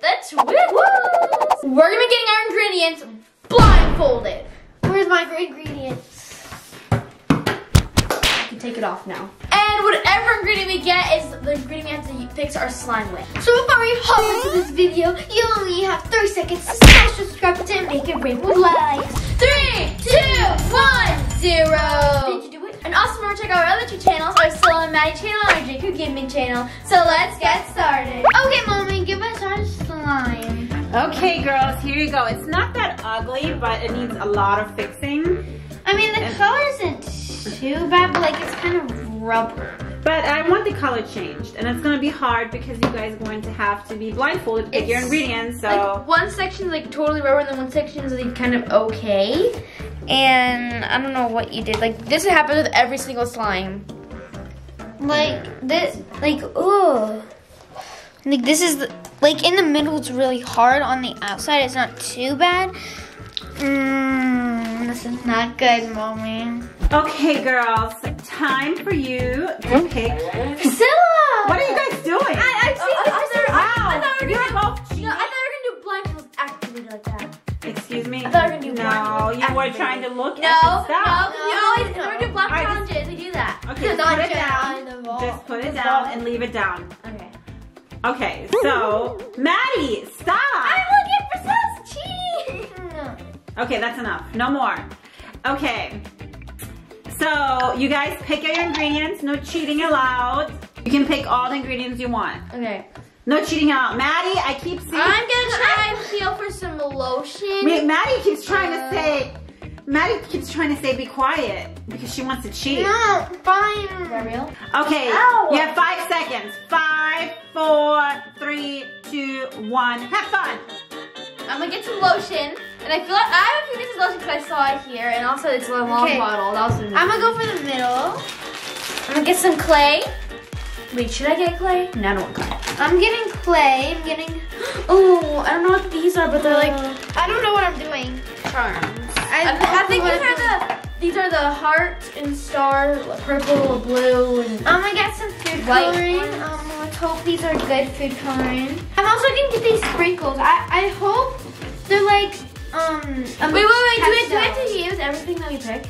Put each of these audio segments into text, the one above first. with the twins. We're gonna be getting our ingredients blindfolded. Where's my ingredients? You can take it off now. And whatever ingredient we get is the ingredient we have to fix our slime with. So before we hop into this video, you only have 30 seconds to smash subscribe button and make it rain with likes. 3, 2, 1, 0. Did you do it? And also remember to check out our other two channels, our Stella and Maddie channel and our JKrew Gaming channel. So let's get started. Okay, Mommy, give us our slime. Okay, girls, here you go. It's not that ugly, but it needs a lot of fixing. I mean, the color isn't too bad, but like it's kind of rubber. But I want the color changed, and it's gonna be hard because you guys are going to have to be blindfolded to pick your ingredients, so. Like one section's like totally rubber, and then one section's like kind of okay. And I don't know what you did. Like this happens with every single slime. Like this, like ooh. Like this is, like in the middle it's really hard, on the outside it's not too bad. This is not good, Mommy. Okay, girls, time for you to pick. Priscilla! What are you guys doing? I thought we were gonna do blindfolds activities like that. Excuse me? You were trying to look at the challenges. We do that. Okay, just put it down and leave it down. Okay. Okay, so, Maddie, stop! I'm looking for Priscilla's cheating! Okay, that's enough. No more. Okay, so you guys pick your ingredients. No cheating allowed. You can pick all the ingredients you want. Okay. No cheating allowed. Maddie, I keep seeing... I'm going to try and feel for some lotion. Maddie keeps trying to say... Maddie keeps trying to say be quiet because she wants to cheat. No, fine. Is that real? Okay, ow. You have 5 seconds. 5, 4, 3, 2, 1. Have fun. I'm gonna get some lotion, and I feel like I have a few pieces of lotion because I saw it here, and also it's a long bottle. That was amazing. I'm gonna go for the middle. I'm gonna get some clay. Wait, should I get clay? No, I don't want clay. I'm getting clay. I'm getting. Oh, I don't know what these are, but they're like. I don't know what I'm doing. Charms. I think these are the heart and star, purple, blue, and I'm gonna get some food coloring. Let's hope these are good food coloring. I'm also gonna get these sprinkles. I hope they're like wait. Do we have to use everything that we pick?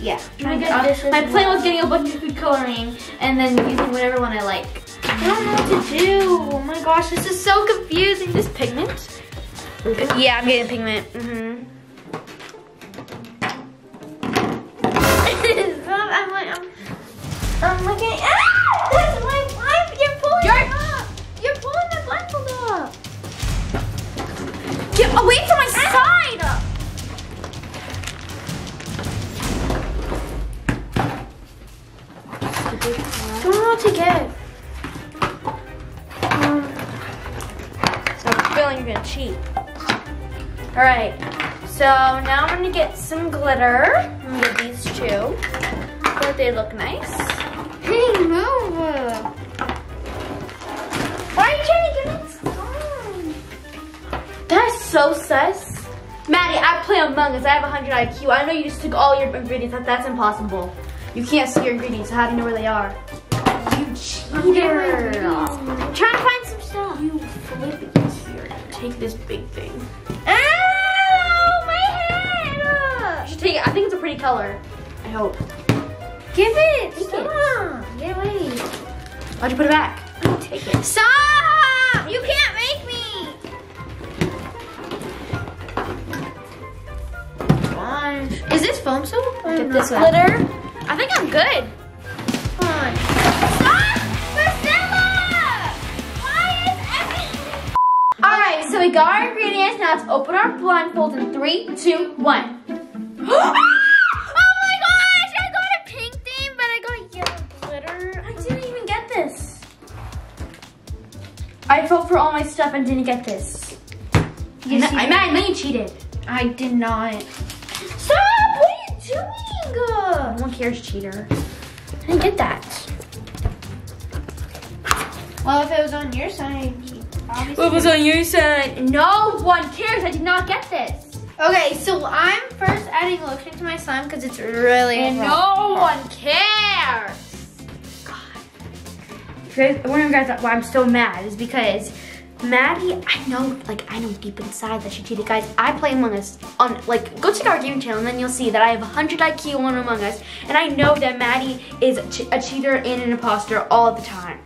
Yeah. My plan was getting a bunch of food coloring and then using whatever one I like. I don't know what to do. Oh my gosh, this is so confusing. This pigment? Okay. Yeah, I'm getting pigment. Mm-hmm. I'm looking. Ah! That's my blind. You're pulling the blindfold up. Get away from my side. I don't know what to get. So I'm feeling you're gonna cheat. All right. So now I'm gonna get some glitter. I'm gonna get these two. But they look nice. Hey, move! Why are you trying to get it slime? That's so sus. Maddie, I play Among Us. I have 100 IQ. I know you just took all your ingredients. That's impossible. You can't see your ingredients. How do you know where they are? You cheater! I'm trying to find some stuff. You flip it here. Take this big thing. Ow! My head! You should take it. I think it's a pretty color. I hope. Give it! Stop! Get away! Why'd you put it back? I'll take it. Stop! You can't make me! Fine. Is this foam soap? Get this glitter. I think I'm good. Fine. Stop! Priscilla! Why is everything? Alright, so we got our ingredients. Now let's open our blindfold in 3, 2, 1. I fought for all my stuff and didn't get this. Yes, I know you cheated. I did not. Stop! What are you doing? No one cares, cheater. I didn't get that. Well, if it was on your side, obviously. Well, if it was on your side, no one cares. I did not get this. Okay, so I'm first adding lotion to my slime because it's really hard. No one cares. One of you guys why I'm so mad is because Maddie, I know deep inside that she cheated, guys. I play Among Us on, like, go check our gaming channel and then you'll see that I have 100 IQ on Among Us, and I know that Maddie is a cheater and an imposter all the time.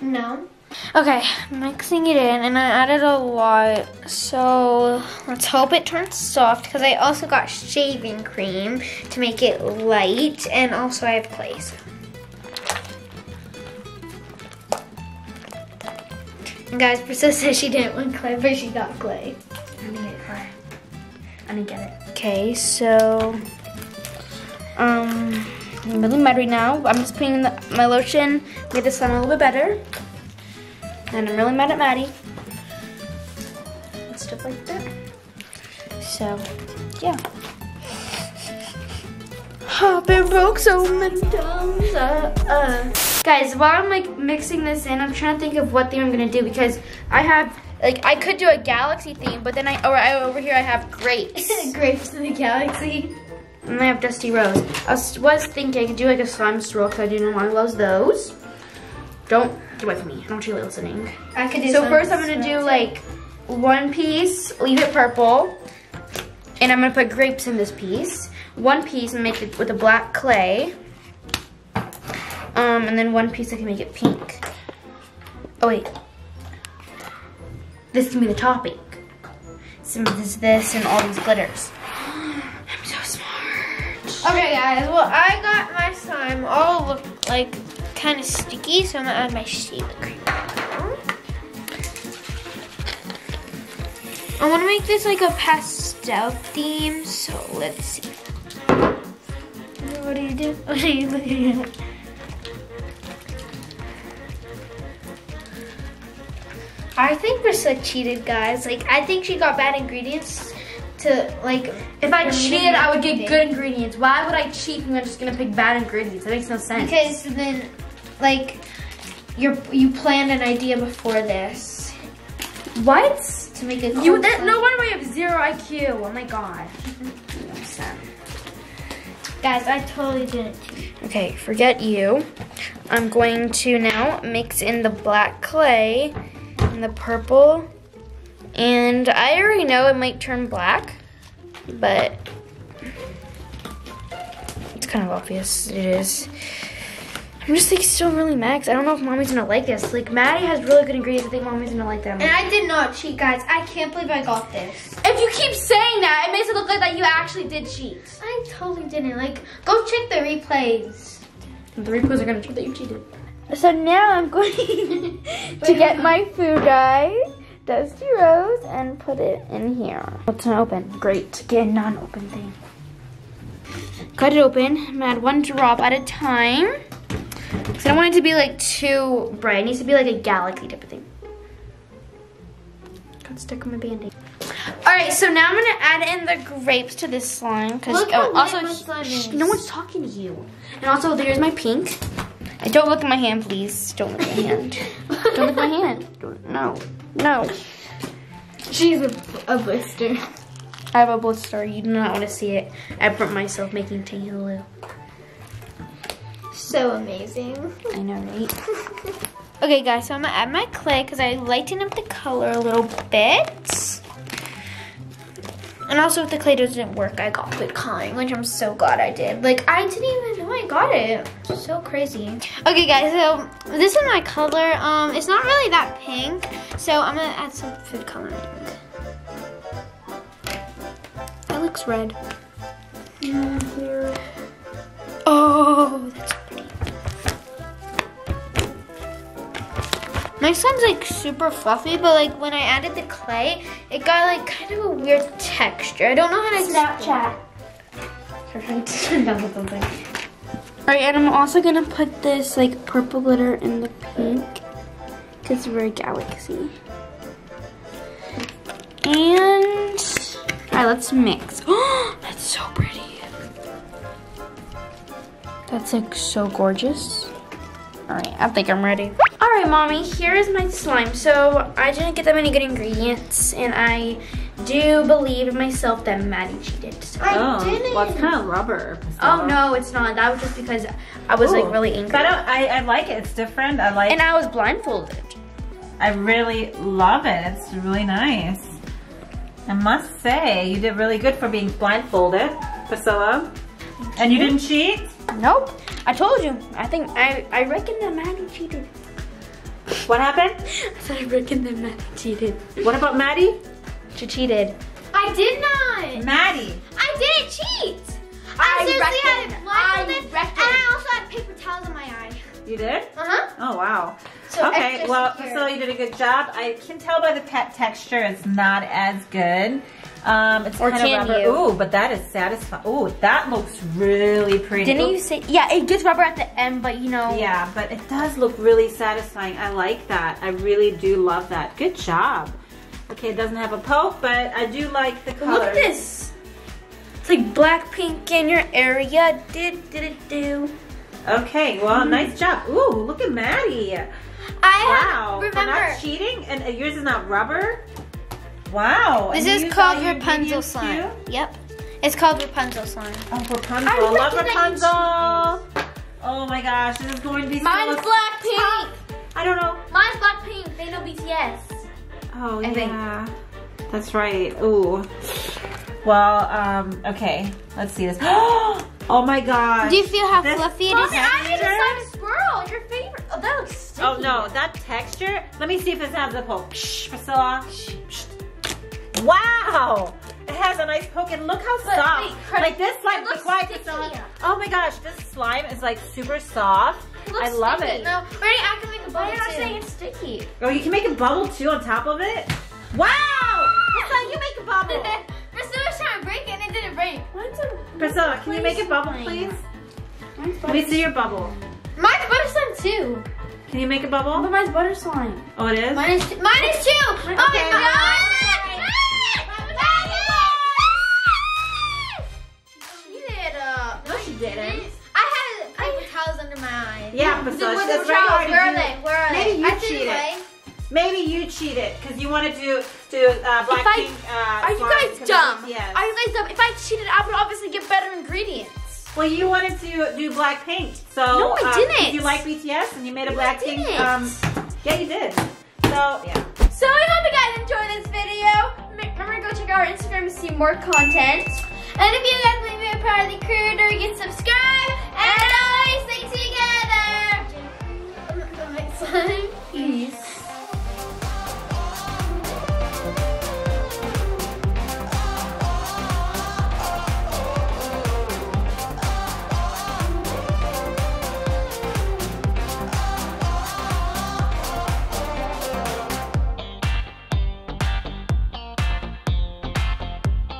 No? Okay, mixing it in, and I added a lot, so let's hope it turns soft, because I also got shaving cream to make it light, and also I have glaze. And guys, Priscilla says she didn't win clay, but she got clay. I'm gonna get clay. I'm gonna get it. Okay, so I'm really mad right now. I'm just putting in my lotion, made this sound a little bit better. And I'm really mad at Maddie. And stuff like that. So, yeah. I've been broke so many times. Guys, while I'm like mixing this in, I'm trying to think of what theme I'm gonna do, because I have, like, I could do a galaxy theme, but then over here I have grapes. Grapes in the galaxy. And I have Dusty Rose. I was thinking I could do like a slime swirl, because I do know one loves those. Don't get away from me. I don't want you listening. I could do so first I'm gonna do like one piece, leave it purple, and I'm gonna put grapes in this piece. One piece and make it with a black clay. And then one piece I can make it pink. Oh wait. This can be the topping. So this and all these glitters. I'm so smart. Okay guys, well I got my slime all like kind of sticky, so I'm gonna add my shaving cream. I wanna make this like a pastel theme, so let's see. What do you do? What are you looking at? I think Priscilla cheated, guys. Like, I think she got bad ingredients to, like, if I cheated, I would get good ingredients. Why would I cheat when I'm just gonna pick bad ingredients? That makes no sense. Because then, like, you planned an idea before this. What? To make it cool. No wonder I have 0 IQ. Oh my god. Guys, I totally didn't cheat. Okay, forget you. I'm going to now mix in the black clay and the purple. And I already know it might turn black, but it's kind of obvious it is. I'm just like still really mad. I don't know if mommy's gonna like this. Like Maddie has really good ingredients. I think mommy's gonna like them. And I did not cheat, guys. I can't believe I got this. If you keep saying that, it makes it look like that you actually did cheat. I totally didn't. Like, go check the replays. The replays are gonna check that you cheated. So now I'm going to get my food dye. Dusty Rose and put it in here. It's not open. Great. Get a non-open thing. Cut it open. I'm gonna add one drop at a time. Because I don't want it to be like too bright. It needs to be like a galaxy type of thing. Got stuck on my band-aid. Alright, so now I'm gonna add in the grapes to this slime. Look how also my slime is. No one's talking to you. And also there's my pink. I don't look at my hand, please. Don't look at my hand. Don't look at my hand. No. No. She's a blister. I have a blister. You do not want to see it. I burnt myself making Tangaloo. So amazing. I know, right? Okay, guys, so I'm going to add my clay because I lighten up the color a little bit. And also, if the clay doesn't work, I got good coloring, which I'm so glad I did. Like, I didn't even know I got it. So crazy. Okay, guys, so this is my color. It's not really that pink, so I'm gonna add some food coloring. That looks red. Oh, that's pretty. My slime's like super fluffy, but like when I added the clay, it got like kind of a weird texture. I don't know how to Snapchat. I'm trying to turn down with something. All right, and I'm also gonna put this like purple glitter in the pink, because we're a galaxy. And all right, let's mix. Oh, that's so pretty. That's like so gorgeous. All right, I think I'm ready. All right, mommy, here is my slime. So I didn't get that many good ingredients, and I do believe in myself that Maddie cheated. So. I didn't. Well, it's kind of rubber. Oh, no, it's not. That was just because I was, like, really angry. But I like it. It's different. I like it. And I was blindfolded. I really love it. It's really nice. I must say, you did really good for being blindfolded, Priscilla. And you didn't cheat? Nope. I told you. I think I reckon that Maddie cheated. What happened? I said I reckon that Maddie cheated. What about Maddie? She cheated. I did not. Maddie. I didn't cheat. I reckon. And I also had paper towels in my eye. You did? Uh-huh. Oh, wow. So okay, well, Priscilla, you did a good job. I can tell by the texture it's not as good. It's or kind of rubber. Ooh, but that is satisfying. Ooh, that looks really pretty. Didn't you say? Yeah, it gets rubber at the end, but you know. Yeah, but it does look really satisfying. I like that. I really do love that. Good job. Okay, it doesn't have a poke, but I do like the color. Look at this. It's like BLACKPINK in your area. Did it do? Okay, well, nice job. Ooh, look at Maddie. Wow, remember. We're not cheating, and yours is not rubber. Wow. This is called Rapunzel slime. Yep, it's called Rapunzel slime. Oh, Rapunzel! I love Rapunzel. Oh my gosh, this is going to be. Mine's BLACKPINK. I don't know. Mine's BLACKPINK. They know BTS. Oh yeah, that's right. Ooh. Well, okay. Let's see this. Oh my god. Do you feel how fluffy it is? I made a slime swirl. Your favorite. Oh, that looks sticky. Oh no, that texture. Let me see if it has a poke. Psh, Priscilla. Psh, psh. Wow. It has a nice poke and look how soft. Like this slime. Be quiet, Priscilla. Oh my gosh, this slime is like super soft. I love it. No, Bernie, I can make a bubble too. You're not saying it's sticky. Oh, you can make a bubble too on top of it? Wow. Priscilla, you make a bubble. Priscilla was trying to break it and it didn't break. Priscilla, can you make a bubble, please? Let me see your bubble. Mine's butter slime too. Can you make a bubble? But mine's butter slime. Oh, it is? Mine is two. Oh my god! You did it. No, she didn't. I had paper towels under my eyes. Yeah, Priscilla, she was very hard. Where are they? Maybe you cheated. Maybe you cheated because you wanted to do BLACKPINK. Are you guys dumb? Yes. Are you guys dumb? If I cheated, I would obviously get better ingredients. Well, you wanted to do BLACKPINK, so no, I didn't. You like BTS and you made a BLACKPINK. Yeah, you did. So yeah. So I hope you guys enjoyed this video. Remember to go check out our Instagram to see more content. And if you guys want to be a part of the crew, don't forget